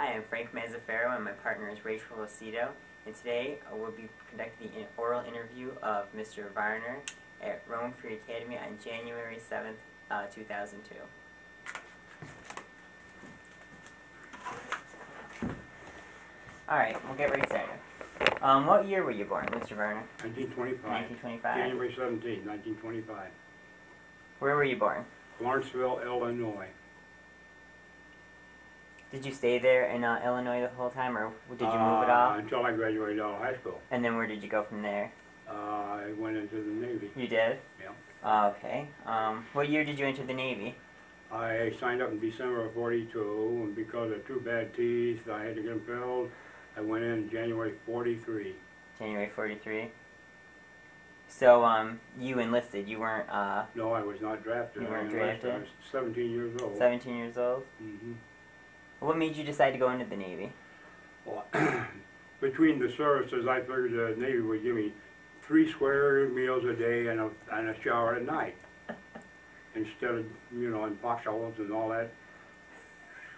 Hi, I'm Frank Mazzaferro and my partner is Rachel Rosito, and today we'll be conducting the oral interview of Mr. Varner at Rome Free Academy on January 7th, 2002. Alright, we'll get right started. What year were you born, Mr. Varner? 1925. 1925. January 17th, 1925. Where were you born? Lawrenceville, Illinois. Did you stay there in Illinois the whole time, or did you move at all? Until I graduated out of high school. And then where did you go from there? I went into the Navy. You did? Yeah. Okay. What year did you enter the Navy? I signed up in December of 42, and because of two bad T's, I had to get them filled. I went in January 43. January 43. So, you enlisted, you weren't, No, I was not drafted. You weren't drafted? I was 17 years old. 17 years old? Mm-hmm. What made you decide to go into the Navy? Well, between the services, I figured the Navy would give me 3 square meals a day and a shower at night, instead of, you know, in foxholes and all that.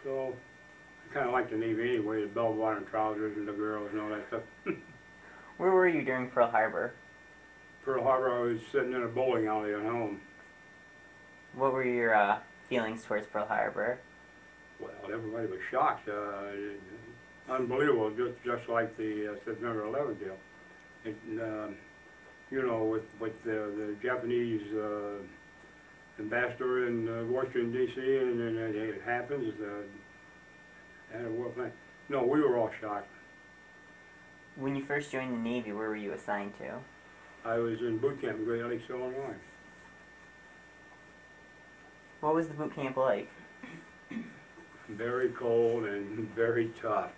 So, I kind of liked the Navy anyway, the bell bottom trousers and the girls and all that stuff. Where were you during Pearl Harbor? Pearl Harbor, I was sitting in a bowling alley at home. What were your feelings towards Pearl Harbor? Well, everybody was shocked. Unbelievable, just like the September 11th deal. It, you know, with the Japanese ambassador in Washington, D.C., and it happens. And it was, no, we were all shocked. When you first joined the Navy, where were you assigned to? I was in boot camp in Great Lakes, Illinois. What was the boot camp like? Very cold and very tough.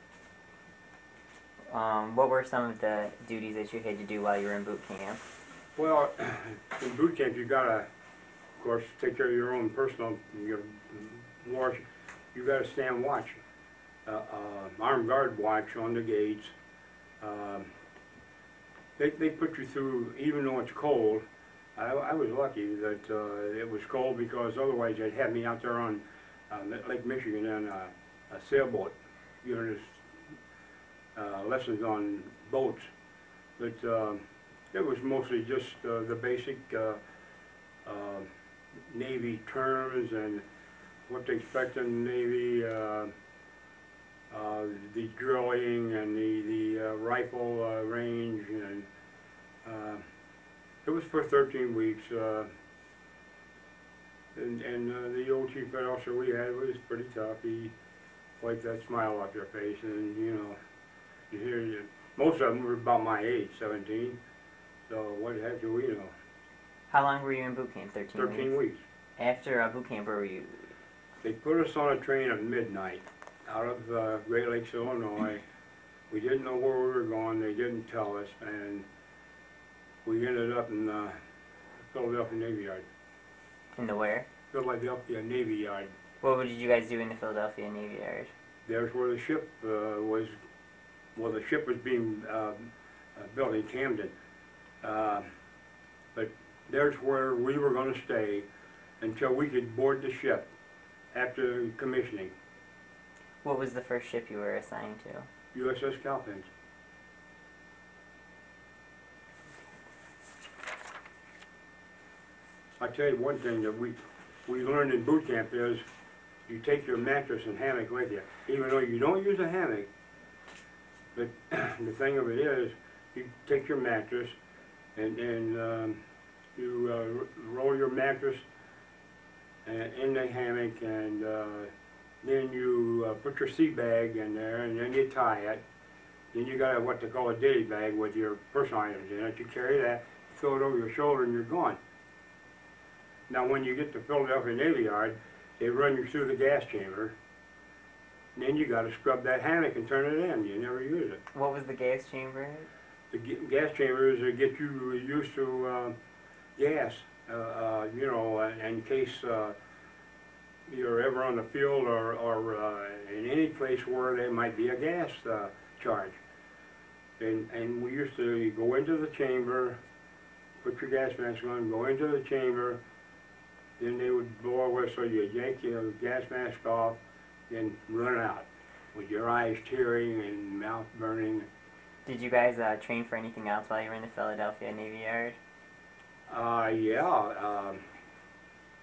What were some of the duties that you had to do while you were in boot camp? Well, in boot camp you gotta, of course, take care of your own personal. You gotta stand watch, armed guard watch on the gates. They put you through, even though it's cold. I was lucky that it was cold, because otherwise they'd have me out there on Lake Michigan on a sailboat, giving us lessons on boats. But it was mostly just the basic Navy terms and what to expect in the Navy, the drilling and the rifle range, and it was for 13 weeks. And the old chief that officer we had was pretty tough. He wiped that smile off your face, and you know, you hear you. Most of them were about my age, 17. So what the heck do we know? How long were you in boot camp? 13 weeks. 13 weeks. After boot camp, where were you? They put us on a train at midnight out of Great Lakes, Illinois. We didn't know where we were going. They didn't tell us, and we ended up in the Philadelphia Navy Yard. In the where? Philadelphia Navy Yard. What did you guys do in the Philadelphia Navy Yard? There's where the ship was, well, the ship was being built in Camden. But there's where we were going to stay until we could board the ship after commissioning. What was the first ship you were assigned to? USS Cowpens. I tell you one thing that we learned in boot camp is you take your mattress and hammock with you, even though you don't use a hammock. But the thing of it is, you take your mattress and you roll your mattress in the hammock, and then you put your sea bag in there, and then you tie it. Then you got what they call a ditty bag with your personal items in it. You carry that, throw it over your shoulder, and you're gone. Now, when you get to Philadelphia Navy Yard, they run you through the gas chamber. Then you got to scrub that hammock and turn it in. You never use it. What was the gas chamber? The gas chamber is to get you used to gas. You know, in case you're ever on the field or in any place where there might be a gas charge. And we used to go into the chamber, put your gas mask on, go into the chamber. Then they would blow a whistle, you'd yank your gas mask off, and run out. with your eyes tearing and mouth burning. Did you guys train for anything else while you were in the Philadelphia Navy Yard? Yeah.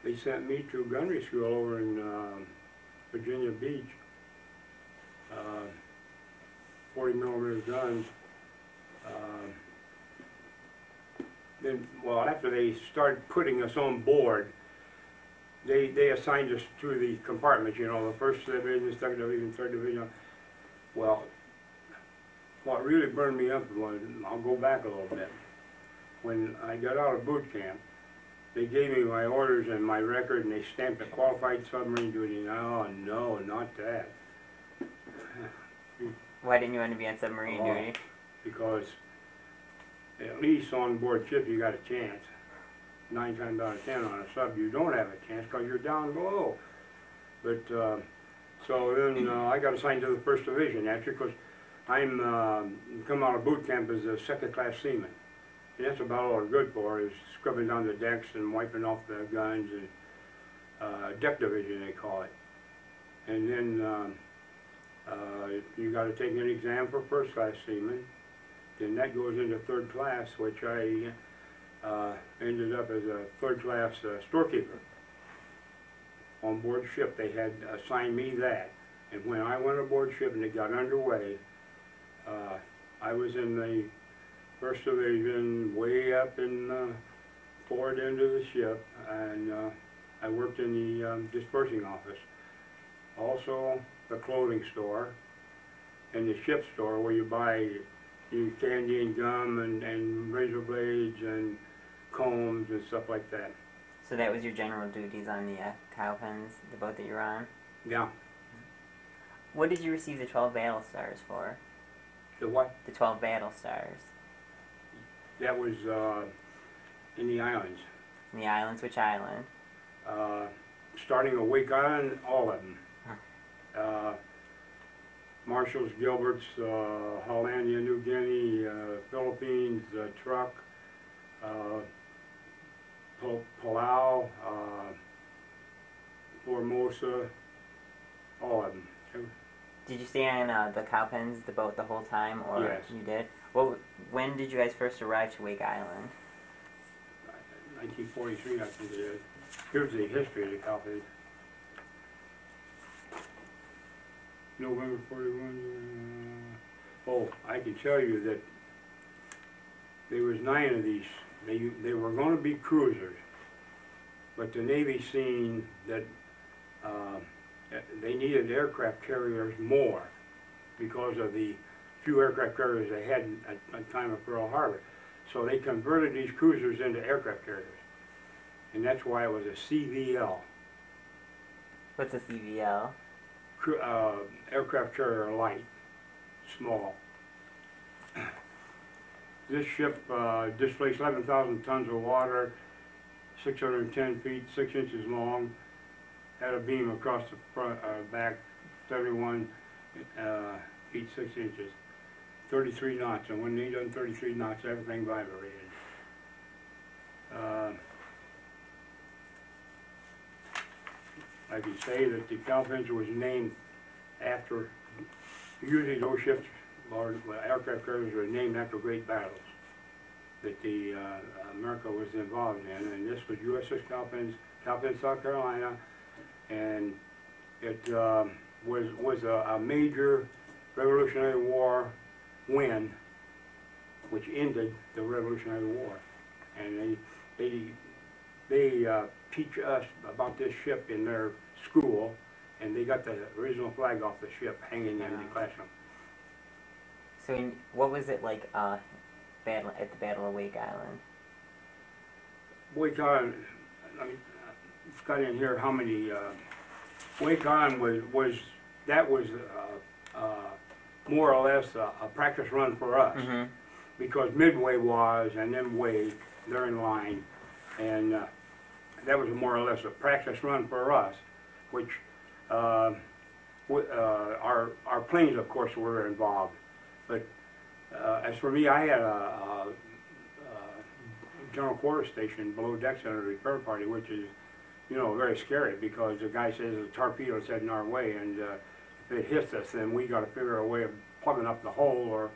They sent me to gunnery school over in Virginia Beach. 40mm guns. Then, well, after they started putting us on board, they assigned us to the compartments, you know, the 1st Division, the 2nd Division, 3rd Division. Well, what really burned me up was, and I'll go back a little bit, when I got out of boot camp, they gave me my orders and my record, and they stamped a qualified submarine duty. Oh, no, not that. Why didn't you want to be on submarine duty? Because at least on board ship you got a chance. 9 times out of 10 on a sub you don't have a chance because you're down below. But so then I got assigned to the 1st Division actually because I'm come out of boot camp as a 2nd-class seaman. And that's about all I'm good for is scrubbing down the decks and wiping off the guns and deck division they call it. And then you got to take an exam for 1st-class seaman. Then that goes into 3rd class, which I ended up as a 3rd class storekeeper. On board ship, they had assigned me that. And when I went aboard ship and it got underway, I was in the 1st Division, way up in the forward end of the ship, and I worked in the dispersing office. Also, the clothing store and the ship store where you buy candy and gum and razor blades and combs and stuff like that. So that was your general duties on the Cowpens, the boat that you were on? Yeah. What did you receive the 12 battle stars for? The what? The 12 battle stars. That was in the islands. In the islands? Which island? Starting at Wake Island, all of them. Marshall's, Gilberts, Hollandia, New Guinea, Philippines, Truck, Palau, Formosa, all of them. Did you stay on the Cowpens, the boat, the whole time? Or yes. You did? Well, when did you guys first arrive to Wake Island? 1943, I think it is. Here's the history of the Cowpens. November 41, oh, I can tell you that there was 9 of these. They were going to be cruisers, but the Navy seen that they needed aircraft carriers more because of the few aircraft carriers they had at the time of Pearl Harbor. So they converted these cruisers into aircraft carriers, and that's why it was a CVL. What's a CVL? Aircraft carrier light, small. This ship displaced 11,000 tons of water, 610 feet, 6 inches long, had a beam across the front, back 31 feet, 6 inches, 33 knots, and when they done 33 knots, everything vibrated. I can say that the Cowpens was named after, usually those ships or aircraft carriers were named after great battles that the America was involved in, and this was USS Cowpens, Cowpens, South Carolina, and it was a major Revolutionary War win, which ended the Revolutionary War, and they teach us about this ship in their school, and they got the original flag off the ship hanging in the classroom. So what was it like at the Battle of Wake Island? Wake Island, I mean, it's got in here how many, Wake Island was more or less a practice run for us, because Midway was, and then Wake, they're in line, and that was more or less a practice run for us, which our planes, of course, were involved. But as for me, I had a general quarter station below decks and a repair party, which is, you know, very scary because the guy says the torpedo's heading our way, and if it hits us, then we got to figure out a way of plugging up the hole or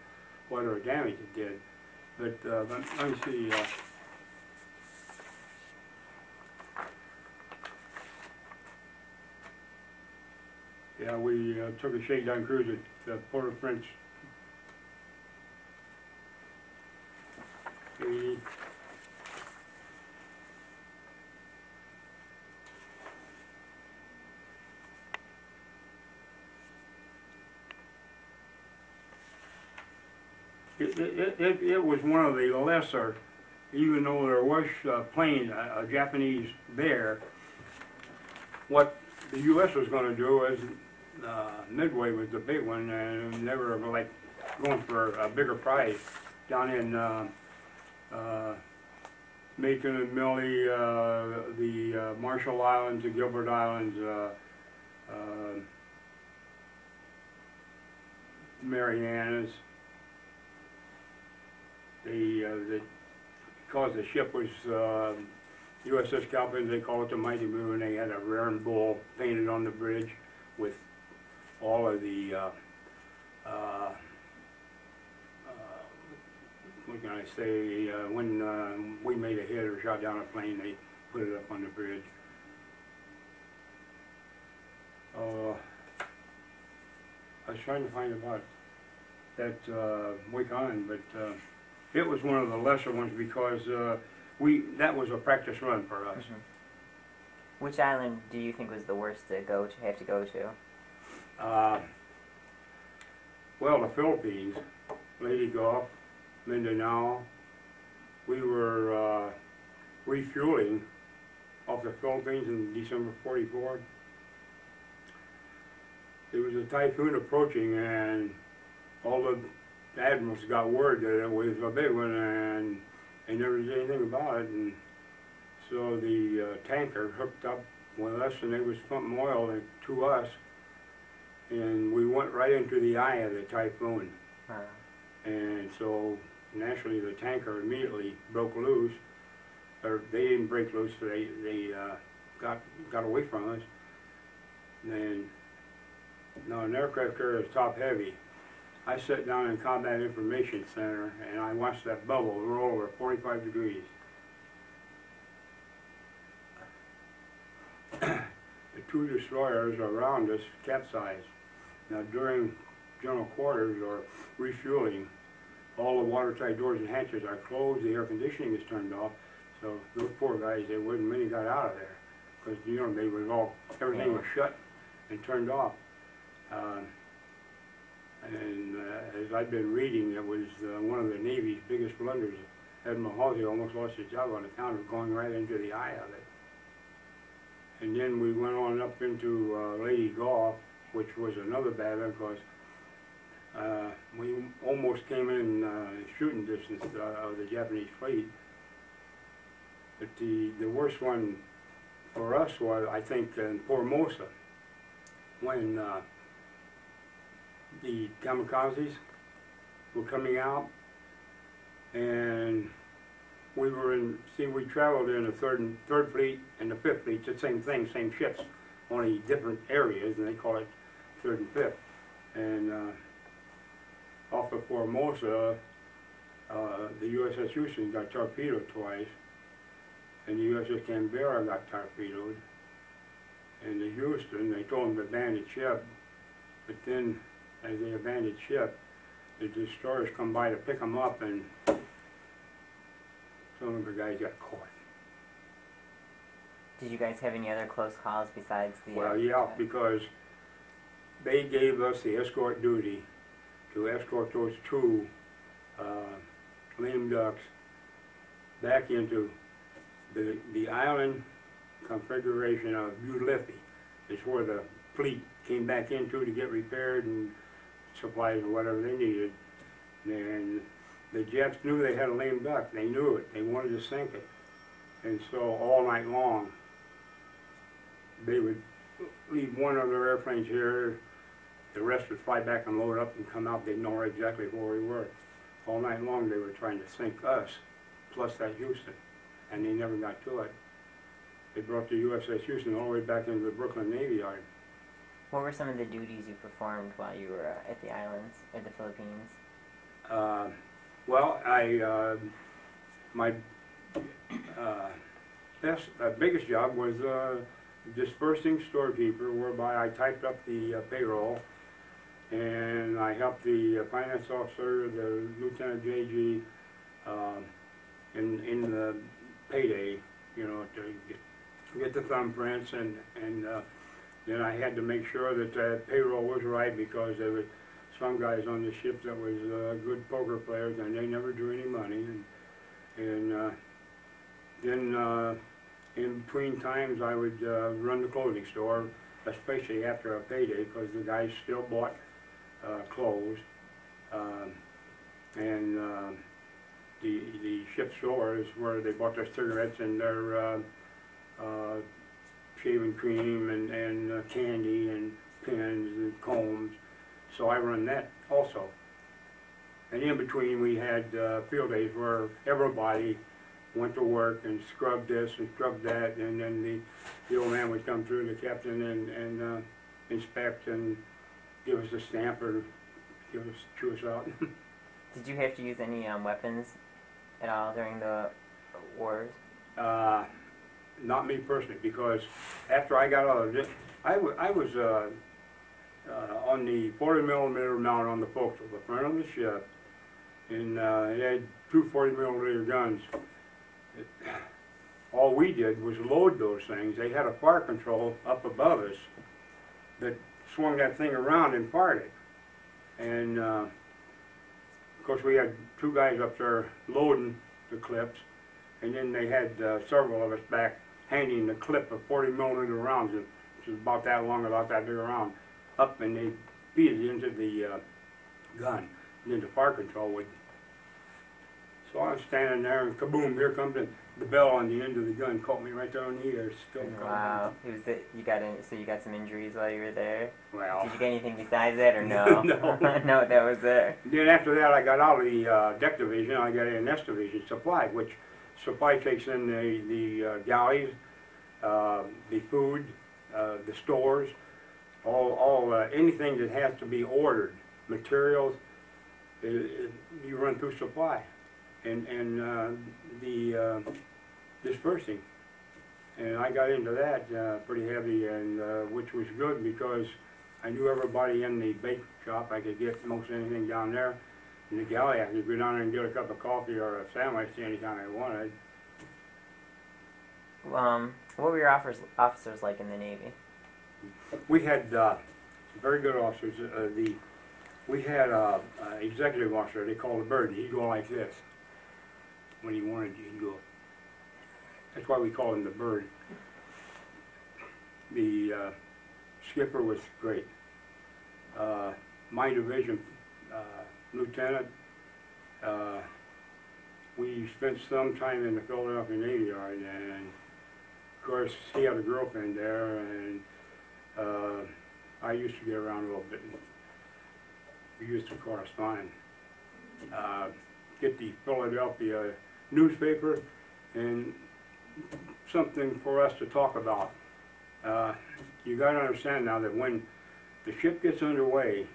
whatever damage it did. But let me see. Yeah, we took a shakedown cruise at the Port of Prince. 80. It was one of the lesser, even though there was playing a Japanese bear. What the U.S. was going to do is Midway was the big one, and they were like going for a bigger prize down in Macon and Millie, the Marshall Islands, the Gilbert Islands, Marianas. The because the ship was USS Cowpens, they call it the Mighty Moon. They had a round bull painted on the bridge with all of the what can I say? When we made a hit or shot down a plane, they put it up on the bridge. I was trying to find about that Wake Island, but. It was one of the lesser ones because that was a practice run for us. Mm-hmm. Which island do you think was the worst to go to? Have to go to? Well, the Philippines, Leyte Gulf, Mindanao. We were refueling off the Philippines in December '44. There was a typhoon approaching, and all the admirals got word that it was a big one, and they never did anything about it. And so the tanker hooked up with us, and they was pumping oil to us, and we went right into the eye of the typhoon. Wow. And so naturally, the tanker immediately broke loose, or they didn't break loose; they got away from us. And now an aircraft carrier is top heavy. I sat down in Combat Information Center and I watched that bubble roll over 45 degrees. The two destroyers around us capsized. Now during general quarters or refueling, all the watertight doors and hatches are closed, the air conditioning is turned off, so those poor guys, there wasn't many got out of there because, you know, they was all, everything was shut and turned off. And as I've been reading, it was one of the Navy's biggest blunders. Admiral Halsey almost lost his job on account of going right into the eye of it. And then we went on up into Leyte Gulf, which was another bad one because we almost came in shooting distance of the Japanese fleet. But the worst one for us was, I think, in Formosa, when the kamikazes were coming out, and we were in, see, we traveled in the third fleet and the fifth fleet, the same thing, same ships, only different areas, and they call it third and fifth. And off of Formosa, the USS Houston got torpedoed twice, and the USS Canberra got torpedoed, and the Houston, they told them to abandon ship, but then as they abandoned ship, the destroyers come by to pick them up, and some of the guys got caught. Did you guys have any other close calls besides the... Well, yeah, because they gave us the escort duty to escort those two lame ducks back into the island configuration of Ulithi. It's where the fleet came back into to get repaired and supplies or whatever they needed. And the Japs knew they had a lame duck. They knew it. They wanted to sink it. And so all night long, they would leave one of their airplanes here. The rest would fly back and load up and come out. They'd know exactly where we were. All night long, they were trying to sink us, plus that Houston. And they never got to it. They brought the USS Houston all the way back into the Brooklyn Navy Yard. What were some of the duties you performed while you were at the islands, or the Philippines? Well, my biggest job was dispersing storekeeper, whereby I typed up the payroll, and I helped the finance officer, the Lieutenant J.G., in the payday, you know, to get the thumbprints, and then I had to make sure that the payroll was right, because there were some guys on the ship that was good poker players, and they never drew any money, and then in between times I would run the clothing store, especially after a payday, because the guys still bought clothes, and the ship stores where they bought their cigarettes and their shaving cream and candy and pins and combs. So I run that also. And in between we had field days where everybody went to work and scrubbed this and scrubbed that, and then the old man would come through, the captain, and inspect and give us a stamp or chew us out. Did you have to use any weapons at all during the wars? Not me personally, because after I got out of it, I was on the 40mm mount on the forecastle, the front of the ship, and it had two 40mm guns. All we did was load those things. They had a fire control up above us that swung that thing around and fired it. And of course, we had two guys up there loading the clips, and then they had several of us back hanging the clip of 40mm rounds, which was about that long, about that big around, up, and they beat it into the gun. And then the fire control would. So I was standing there, and kaboom! Here comes the bell on the end of the gun. Caught me right there on the ear. Still. Wow! So you got some injuries while you were there. Well. Did you get anything besides that, or no? No. No, that was there. Then after that, I got out of the deck division. I got in S division, supply, which supply takes in the galleys, the food, the stores, all anything that has to be ordered, materials. You run through supply. And the dispersing, and I got into that pretty heavy, and which was good because I knew everybody in the bake shop. I could get most anything down there. In the galley, I could go down there and get a cup of coffee or a sandwich anytime I wanted. What were your officers like in the Navy? We had very good officers. We had an executive officer. They called a bird. He'd go like this. When he wanted, he'd go. That's why we call him the bird. The skipper was great. My division lieutenant, we spent some time in the Philadelphia Navy Yard, and of course he had a girlfriend there, and I used to get around a little bit. We used to correspond. Get the Philadelphia newspaper and something for us to talk about. You got to understand now that when the ship gets underway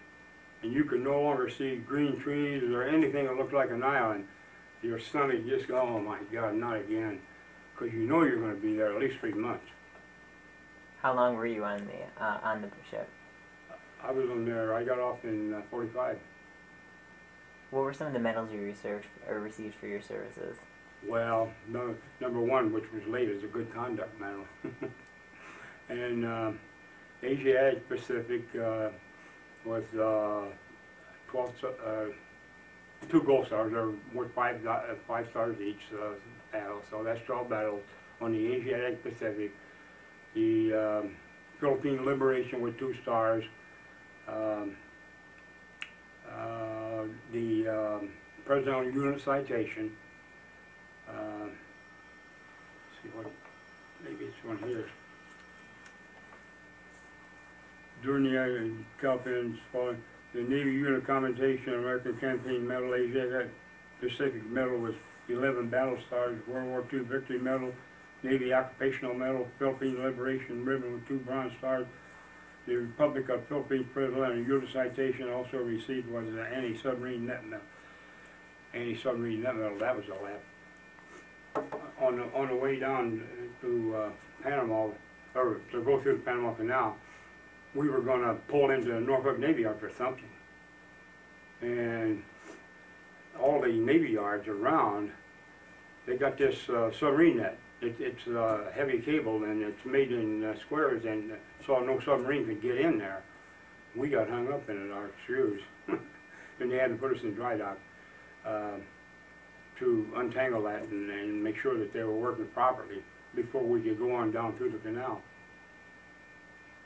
and you can no longer see green trees or anything that looks like an island, your stomach just goes, oh my God, not again, because you know you're going to be there at least 3 months. How long were you on the ship? I was on there. I got off in 45. What were some of the medals you received for your services? Well, number one, which was late, is a good conduct medal. And Asiatic Pacific was 2 gold stars. There were 5 stars each battle, so that's 12 battles on the Asiatic Pacific. The Philippine Liberation with 2 stars. The Presidential Unit Citation. Let's see what, maybe it's one here. During the Cowpens, the Navy Unit Commendation American Campaign Medal, Asiatic Pacific Medal was 11 battle stars, World War II Victory Medal, Navy Occupational Medal, Philippine Liberation Ribbon with 2 bronze stars, The Republic of Philippines President and unit citation also received was an anti-submarine net medal. That was a lap. On the way down to Panama, or to go through the Panama Canal, we were going to pull into the Norfolk Navy Yard for something. And all the Navy Yards around, they got this submarine net. It's heavy cable and it's made in squares, and so no submarine could get in there. We got hung up in it, our screws, and they had to put us in dry dock to untangle that and make sure that they were working properly before we could go on down through the canal.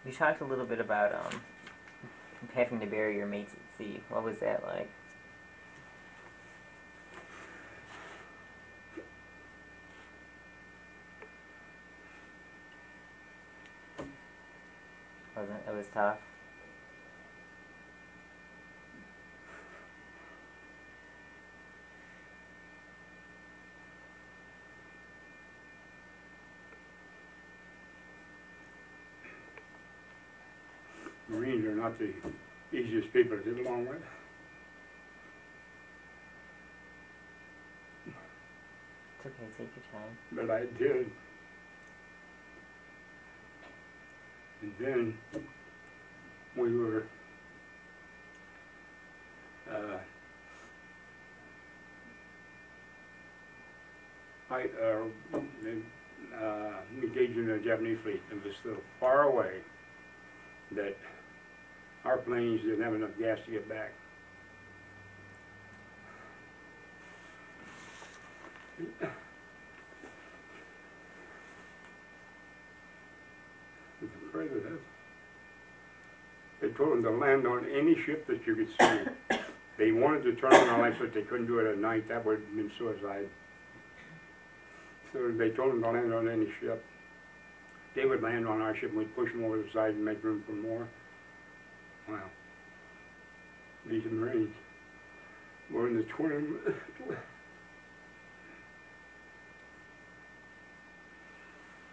You talked a little bit about having to bury your mates at sea. What was that like? It was tough. Marines are not the easiest people to get along with. It's okay, take your time. But I did. And then we were engaged in the Japanese fleet. It was so far away that our planes didn't have enough gas to get back. They told them to land on any ship that you could see. They wanted to turn on our lights, but they couldn't do it at night. That would have been suicide. So they told them to land on any ship. They would land on our ship, and we'd push them over the side and make room for more. Wow. These Marines were in the twin.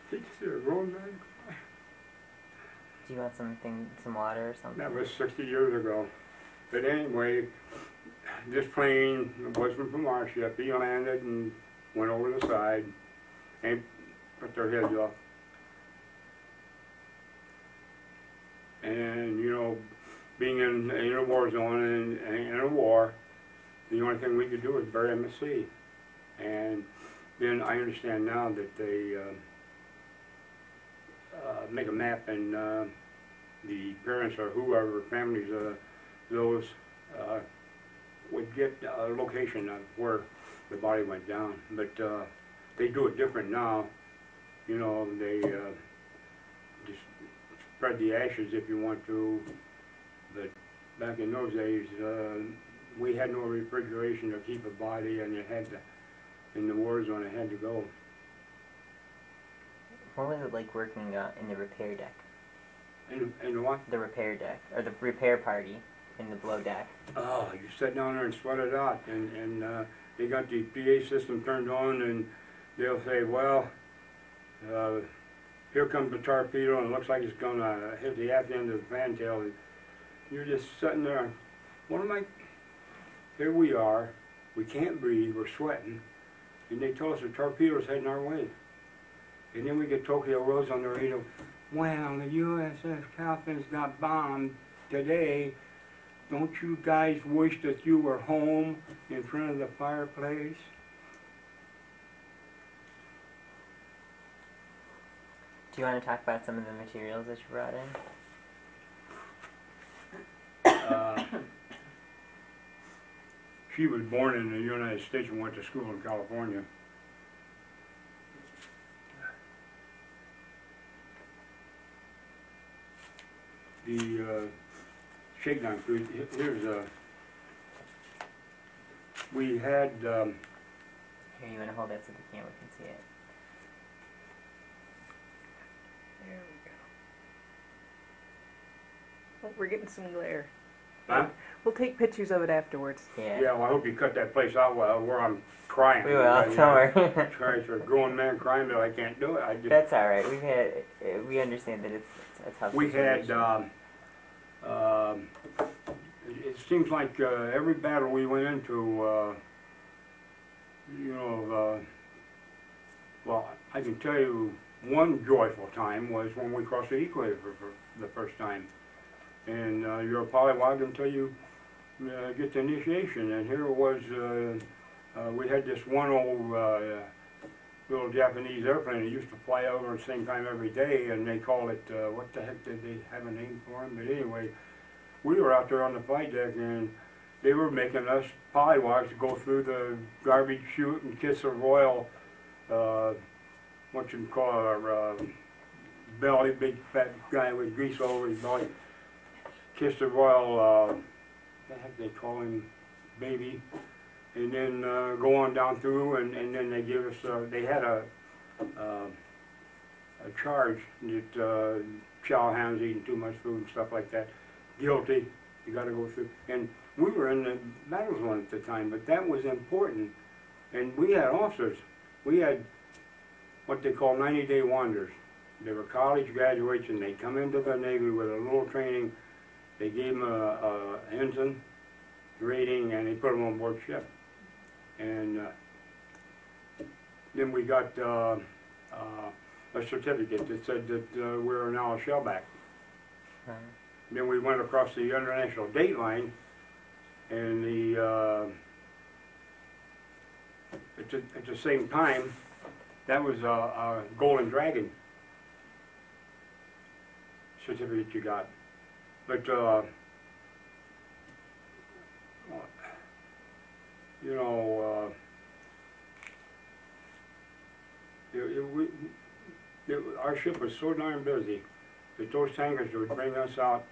Did you see a grown man? You want something, some water or something? That was 60 years ago. But anyway, this plane, the boatman from our ship, he landed and went over the side and put their heads off. And, you know, being in a war zone and in a war, the only thing we could do was bury them at sea. And then I understand now that they make a map, and the parents or whoever, families of those would get a location of where the body went down. But they do it different now. You know, they just spread the ashes if you want to. But back in those days, we had no refrigeration to keep a body, and it had to, in the war zone, it had to go. What was it like working in the repair deck? In what? The repair deck, or the repair party in the blow deck. Oh, you sat down there and sweated out, and they got the PA system turned on, and they'll say, well, here comes the torpedo, and it looks like it's going to hit the aft end of the fantail. You're just sitting there, what am I? Here we are, we can't breathe, we're sweating, and they tell us the torpedo's heading our way. And then we get Tokyo Rose on the radio. Well, the USS Cowpens got bombed today. Don't you guys wish that you were home in front of the fireplace? Do you want to talk about some of the materials that you brought in? She was born in the United States and went to school in California. The shakedown crew, here's a, we had, here, you want to hold that so the camera can see it. There we go. Oh, we're getting some glare. Huh? We'll take pictures of it afterwards. Yeah. Yeah, well, I hope you cut that place out while where I'm crying. We will. Don't worry. Sorry for a grown man crying, but I can't do it. I just, that's all right. We've had. We understand that it's tough. We had. It seems like every battle we went into, you know, well, I can tell you one joyful time was when we crossed the equator for the first time. And you're a polywog until you get the initiation. And here it was, we had this one old little Japanese airplane that used to fly over at the same time every day, and they called it, what the heck did they have a name for him? But anyway, we were out there on the flight deck, and they were making us polywogs to go through the garbage chute and kiss the royal, what you call our belly, big fat guy with grease all over his belly. Kiss the royal, what the heck they call him, baby, and then go on down through, and then they give us, they had a charge that chow hounds eating too much food and stuff like that. Guilty, you got to go through. And we were in the battle zone at the time, but that was important. And we had officers. We had what they call 90-day wanderers. They were college graduates, and they come into the Navy with a little training. They gave them an ensign rating, and they put them on board ship. And then we got a certificate that said that we're now a shellback. Right. Then we went across the international date line, and the at the same time, that was a Golden Dragon certificate you got. But you know, our ship was so darn busy that those tankers would bring us out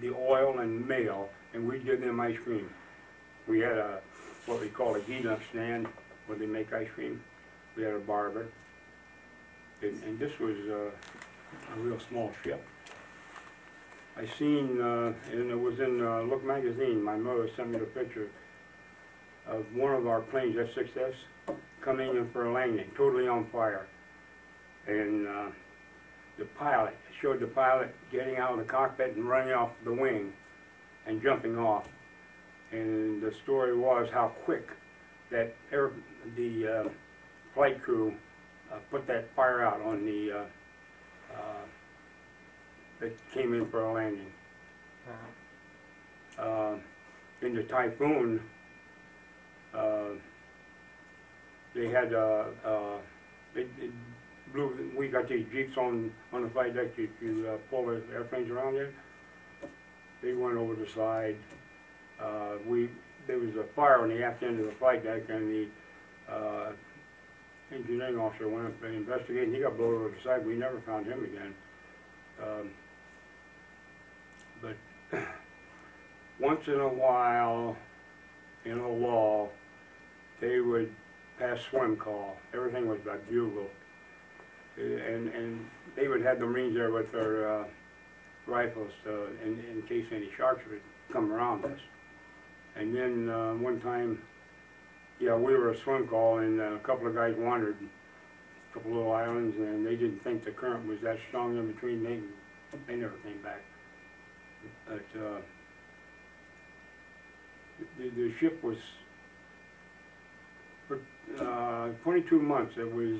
the oil and mail, and we'd give them ice cream. We had a, what we call a heat-up stand where they make ice cream. We had a barber. And this was a real small ship. I seen, and it was in Look magazine, my mother sent me the picture of one of our planes, F-6S, coming in for a landing, totally on fire. And the pilot, showed the pilot getting out of the cockpit and running off the wing and jumping off. And the story was how quick that the flight crew put that fire out on the, that came in for a landing. Uh-huh. In the Typhoon, they had it blew, we got these jeeps on the flight deck to pull the airplanes around there. They went over the side. There was a fire on the aft end of the flight deck, and the engineering officer went up and investigated. He got blown over the side. We never found him again. But once in a while, in a lull, they would pass swim call. Everything was by bugle. And they would have the Marines there with their rifles in case any sharks would come around us. And then one time, yeah, we were a swim call, and a couple of guys wandered a couple of little islands, and they didn't think the current was that strong in between. They never came back. But the ship was, for 22 months, it was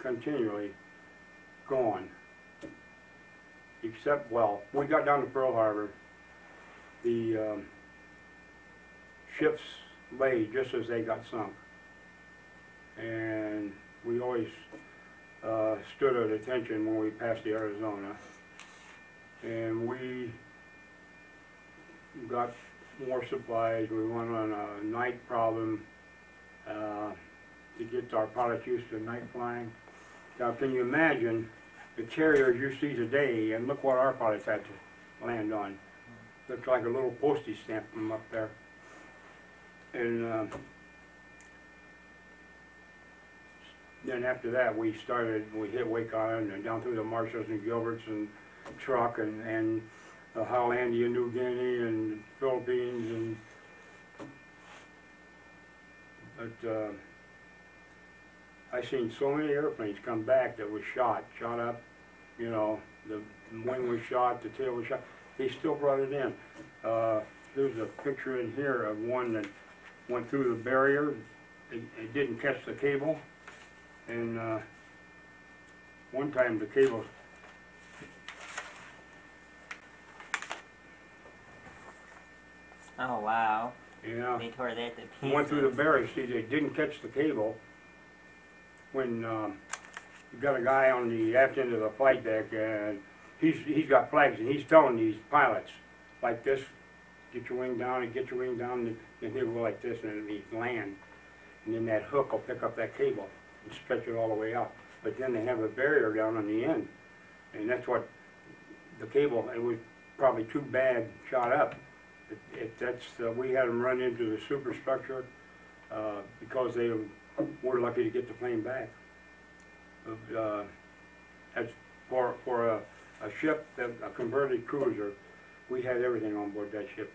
continually gone. Except, well, we got down to Pearl Harbor. The ships lay just as they got sunk. And we always stood at attention when we passed the Arizona. And we got more supplies. We went on a night problem to get our pilots used to night flying. Now, can you imagine the carriers you see today, and look what our pilots had to land on. Looks like a little postage stamp from up there. And then after that, we hit Wake Island and down through the Marshalls and Gilberts and Truck, and Hollandia, New Guinea, and Philippines, and but I seen so many airplanes come back that was shot up. You know, the wing was shot, the tail was shot. They still brought it in. There's a picture in here of one that went through the barrier. It didn't catch the cable, and one time the cable. Oh wow! Yeah, they tore that to pieces. Went through the barrier. See, they didn't catch the cable. When you got a guy on the aft end of the flight deck, and he's got flags, and he's telling these pilots like this. Get your wing down and get your wing down, and he'll go like this, and he'll land. And then that hook will pick up that cable and stretch it all the way out. But then they have a barrier down on the end. And that's what the cable, it was probably too bad shot up. We had them run into the superstructure because they were lucky to get the plane back. That's for a ship, a converted cruiser, we had everything on board that ship.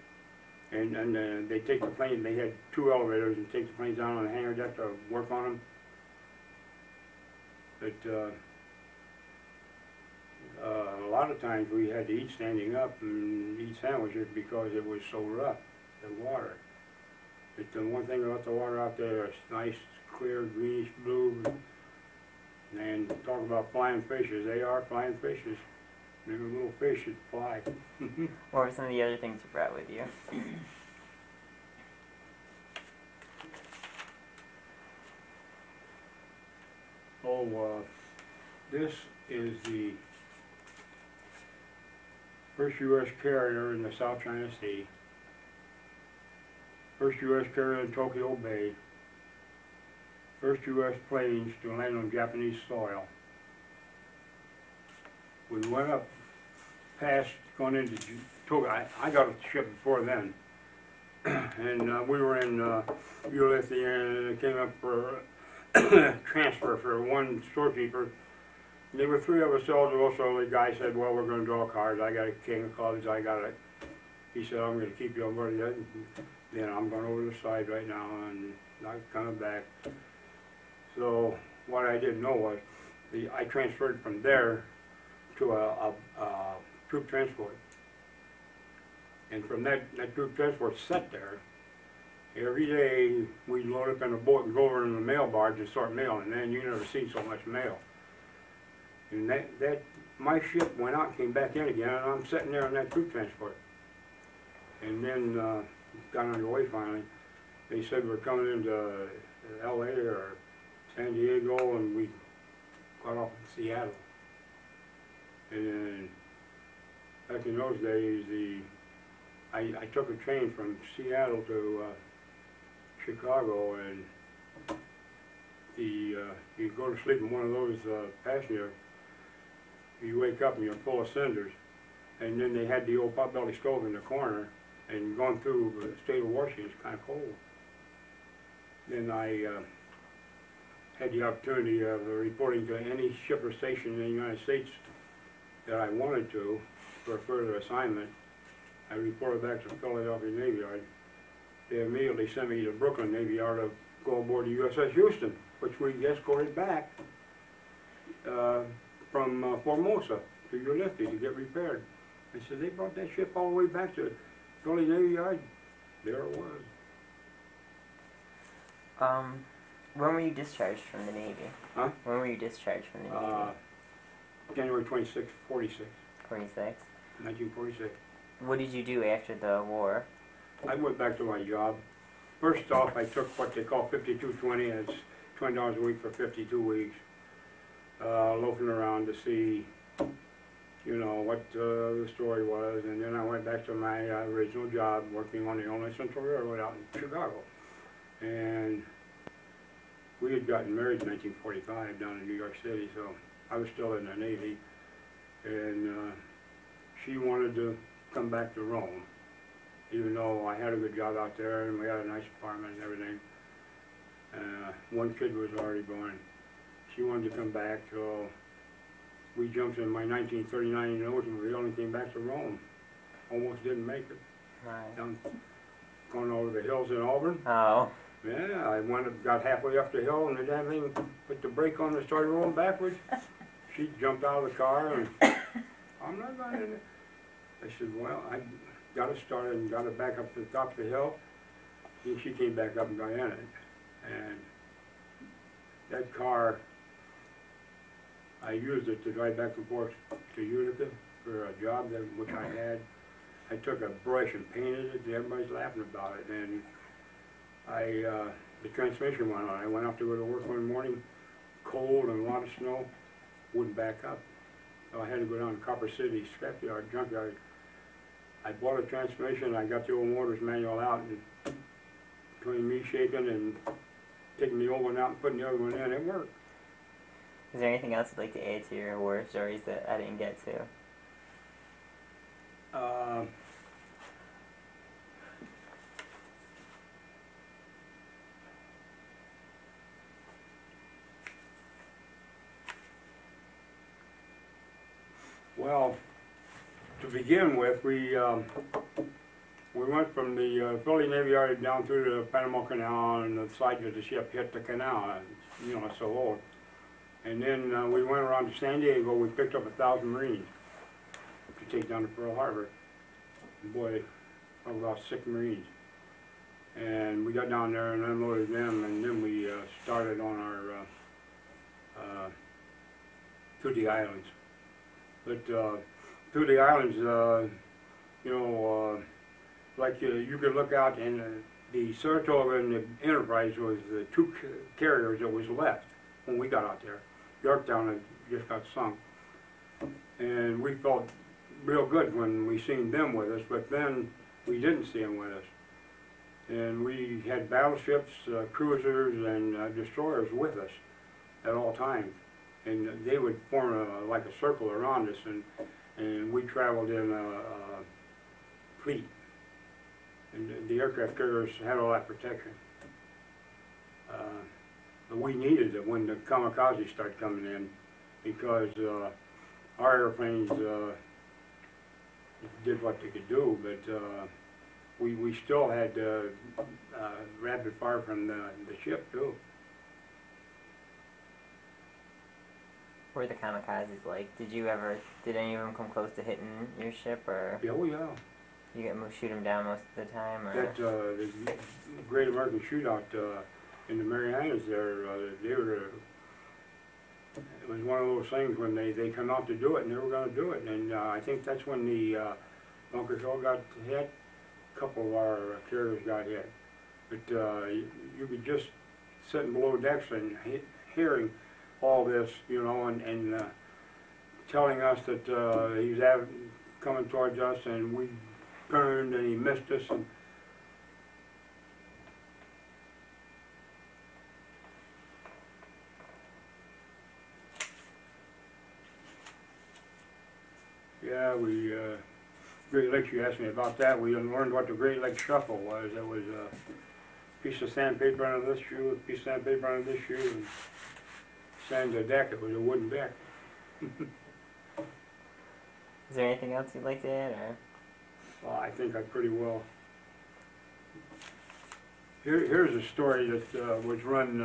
And they take the plane, they had two elevators and take the planes down on the hangar deck to work on them. But a lot of times we had to eat standing up and eat sandwiches because it was so rough, the water. But the one thing about the water out there is nice, clear, greenish blue. And talk about flying fishes, they are flying fishes. Maybe a little fish should fly. What were some of the other things you brought with you? This is the first U.S. carrier in the South China Sea. First U.S. carrier in Tokyo Bay. First U.S. planes to land on Japanese soil. We went up past, going into Tokyo. I got a ship before then, and we were in Ulithi, and came up for transfer for one storekeeper. There were three of us eligible, so the guy said, well, we're going to draw cards. I got a king of clubs, I got it. He said, I'm going to keep you on board. Then I'm going over the side right now, and not coming back. So what I didn't know was, I transferred from there to a troop transport, and from that troop transport sat there every day. We load up in a boat and go over in the mail barge and start mailing. Man, you never seen so much mail. And my ship went out, came back in again, and I'm sitting there on that troop transport. And then got underway finally. They said we're coming into L.A. or San Diego, and we got off in Seattle. And back in those days, I took a train from Seattle to Chicago, and you go to sleep in one of those passenger. You wake up and you're full of cinders, and then they had the old potbelly stove in the corner, and going through the state of Washington, it's kind of cold. Then I had the opportunity of reporting to any shipper station in the United States that I wanted to for a further assignment. I reported back to the Philadelphia Navy Yard. They immediately sent me to Brooklyn Navy Yard to go aboard the USS Houston, which we escorted back from Formosa to Ulithi to get repaired. I said, they brought that ship all the way back to Philly Navy Yard. There it was. When were you discharged from the Navy? Huh? When were you discharged from the Navy? January 26, 46. 46? 1946. What did you do after the war? I went back to my job. First off, I took what they call 5220, and it's $20 a week for 52 weeks. Loafing around to see, you know, what the story was. And then I went back to my original job, working on the Illinois Central Railroad out in Chicago. And we had gotten married in 1945 down in New York City, so I was still in the Navy, and she wanted to come back to Rome, even though I had a good job out there and we had a nice apartment and everything. One kid was already born. She wanted to come back, so we jumped in my 1939 automobile and came back to Rome. almost didn't make it. Right. Down, going over the hills in Auburn. Oh. Yeah, I went and got halfway up the hill, and the damn thing put the brake on and started rolling backwards. She jumped out of the car, and I'm not going in it. I said, well, I got it started and got it back up to the top of the hill. And she came back up and got in it. And that car, I used it to drive back and forth to Utica for a job that, which I had. I took a brush and painted it, and everybody's laughing about it. And I, the transmission went on. I went out to go to work one morning, cold and a lot of snow, wouldn't back up. So I had to go down to Copper City scrapyard, junkyard. I bought a transmission. I got the old motor's manual out, and between me shaking and taking the old one out and putting the other one in, it worked. Is there anything else you'd like to add to your war stories that I didn't get to? Well, to begin with, we went from the Philly Navy Yard down through the Panama Canal, and the side of the ship hit the canal, and, you know, it's so old. And then we went around to San Diego. We picked up 1,000 Marines to take down to Pearl Harbor. And boy, I lost 6 Marines. And we got down there and unloaded them, and then we started on our, to the islands. But through the islands, you know, like you could look out, and the Saratoga and the Enterprise was the 2 carriers that was left when we got out there. Yorktown had just got sunk, and we felt real good when we seen them with us. But then we didn't see them with us, and we had battleships, cruisers, and destroyers with us at all times. And they would form a, like a circle around us, and we traveled in a fleet. And the aircraft carriers had all that protection. But we needed it when the kamikazes started coming in, because our airplanes did what they could do, but we still had rapid fire from the ship too. What were the kamikazes like? Did you ever, did any of them come close to hitting your ship, or? Oh yeah. You get shoot them down most of the time, or? That the Great American Shootout in the Marianas there, they were. It was one of those things when they come out to do it, and they were going to do it, and I think that's when the bunkers all got hit. A couple of our carriers got hit, but you could just sitting below decks and hearing all this, you know, and telling us that he's coming towards us, and we turned and he missed us. And yeah, we Great Lakes. You asked me about that. We learned what the Great Lakes shuffle was. It was a piece of sandpaper under this shoe, a piece of sandpaper under this shoe. And sand the deck, it was a wooden deck. Is there anything else you'd like to add, or? Well, I think I pretty well. Here's a story that was run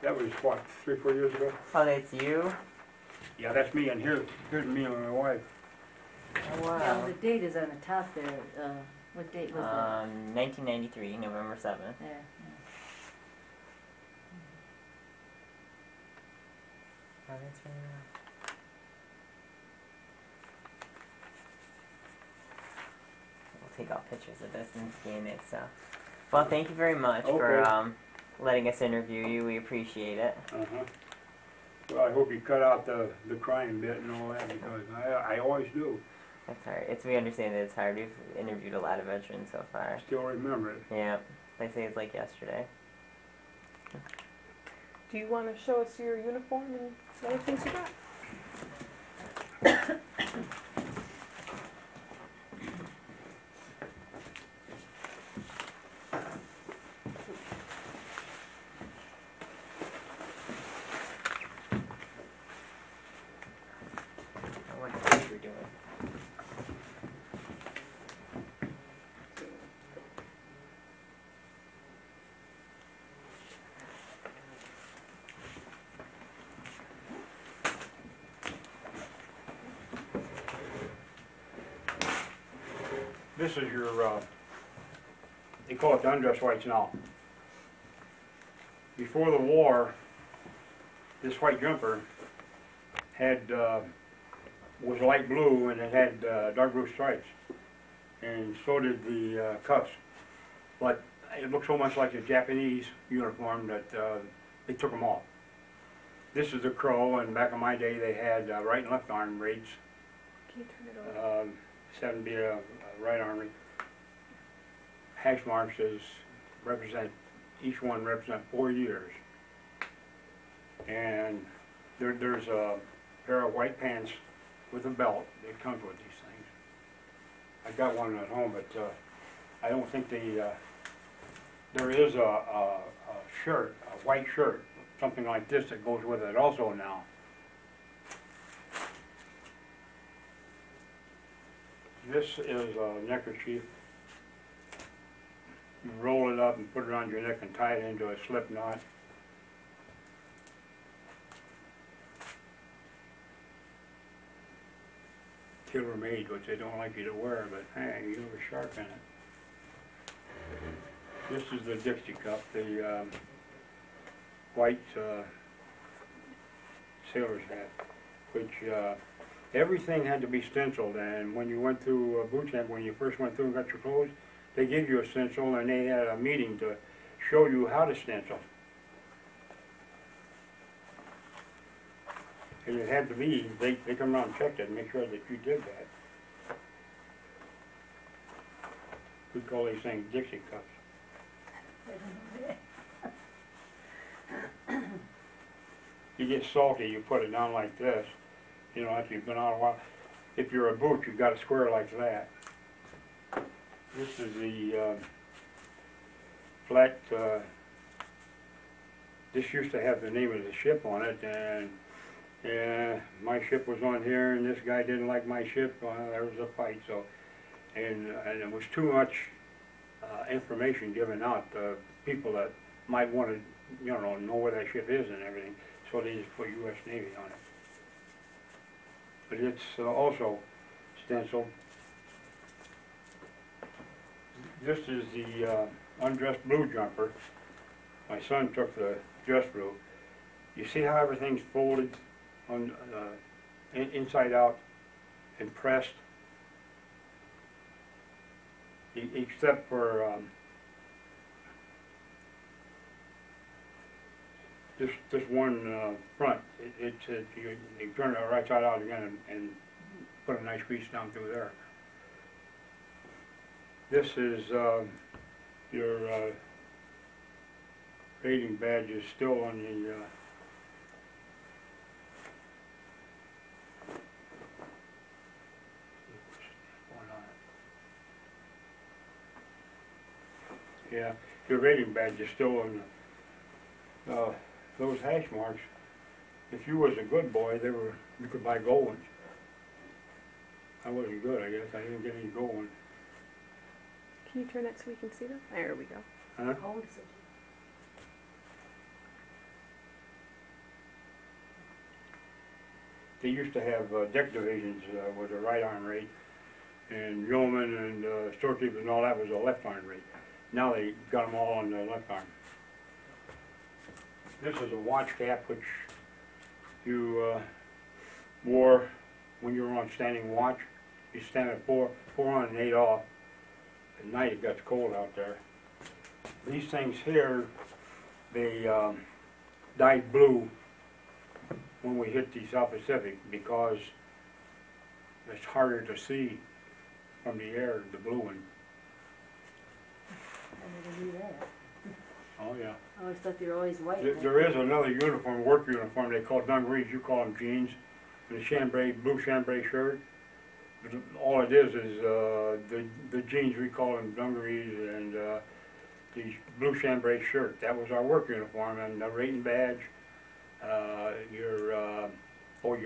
that was what, 3 or 4 years ago? Oh, that's you? Yeah, that's me, and here's me and my wife. Oh wow. Yeah, the date is on the top there. What date was that? 1993, November 7th. Yeah. Oh, that's really nice. We'll take all pictures of this and scan it. So, well, thank you very much for letting us interview you. We appreciate it. Uh-huh. Well, I hope you cut out the crying bit and all that, because I always do. That's hard. We understand that it's hard. We've interviewed a lot of veterans so far. Still remember it. Yeah. They say it's like yesterday. Do you want to show us your uniform and other things you got? This is your, they call it the undress whites now. Before the war, this white jumper had, was light blue and it had dark blue stripes. And so did the cuffs. But it looked so much like a Japanese uniform that they took them off. This is the crow, and back in my day they had right and left arm rates. Can you turn it over? 7 be a right arm rate. Hash marks is represent, each one represent 4 years. And there's a pair of white pants with a belt that comes with these things. I got one at home, but I don't think the, there is a shirt, a white shirt, something like this that goes with it also now. This is a neckerchief. You roll it up and put it around your neck and tie it into a slip knot. Tailor-made, which they don't like you to wear, but hey, you have a shark in it. This is the Dixie cup, the white sailor's hat, which everything had to be stenciled. And when you went through boot camp, when you first went through and got your clothes, they gave you a stencil and they had a meeting to show you how to stencil. And it had to be, they come around and check that and make sure that you did that. We call these things Dixie cups. You get salty, you put it down like this, you know, after you've been out a while. If you're a boot, you've got a square like that. This is the flat, this used to have the name of the ship on it, and my ship was on here, and this guy didn't like my ship. There was a fight, so, and it was too much information given out to people that might want to, you know where that ship is and everything. So they just put U.S. Navy on it. But it's also stenciled. This is the undressed blue jumper. My son took the dress blue. You see how everything's folded on inside out and pressed, except for this one front. You turn it right side out again and put a nice piece down through there. This is your rating badge is still on the. Yeah, your rating badge is still on those hash marks. If you was a good boy, they were, you could buy gold ones. I wasn't good, I guess. I didn't get any gold ones. Can you turn it so we can see them? There we go. Huh? How old is it? They used to have deck divisions with a right arm rate, and yeoman and storekeepers and all that was a left arm rate. Now they got them all on the left arm. This is a watch cap which you wore when you were on standing watch. You stand at four on and 8 off. At night it gets cold out there. These things here, they dyed blue when we hit the South Pacific because it's harder to see from the air, the blue one. Oh yeah. I always thought they were always white. There is another uniform, work uniform, they call dungarees, you call them jeans, and the chambray, blue chambray shirt. But all it is the jeans, we call them dungarees, and the blue chambray shirt. That was our work uniform, and the rating badge, your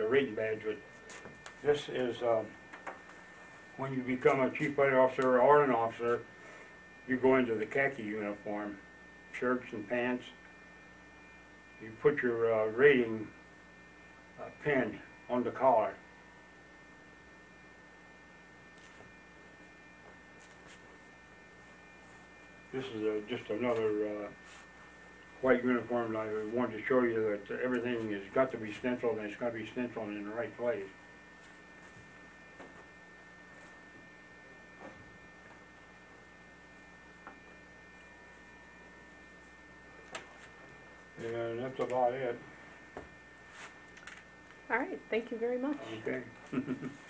rating badge. But this is when you become a chief petty officer or an officer, you go into the khaki uniform, shirts and pants. You put your rating pin on the collar. This is just another white uniform, and I wanted to show you that everything has got to be stenciled, and it's got to be stenciled in the right place. And that's about it. All right, thank you very much. Okay.